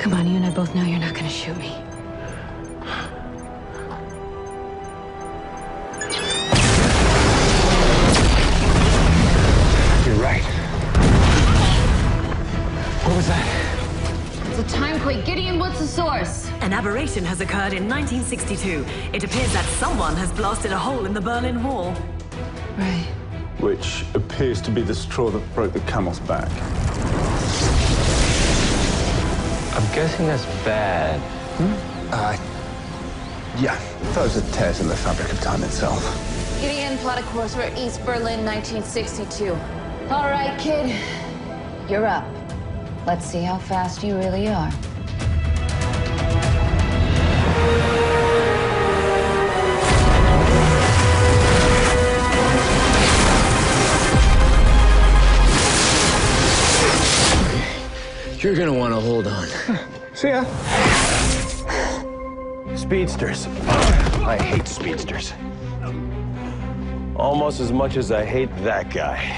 Come on, you and I both know you're not gonna shoot me. You're right. What was that? It's a time quake. Gideon, what's the source? An aberration has occurred in 1962. It appears that someone has blasted a hole in the Berlin Wall. Right. Which appears to be the straw that broke the camel's back. I'm guessing that's bad. Yeah, those are tears in the fabric of time itself. Gideon, plot a course for East Berlin, 1962. All right, kid, you're up. Let's see how fast you really are. You're gonna want to hold on. See ya. Speedsters. I hate speedsters. Almost as much as I hate that guy.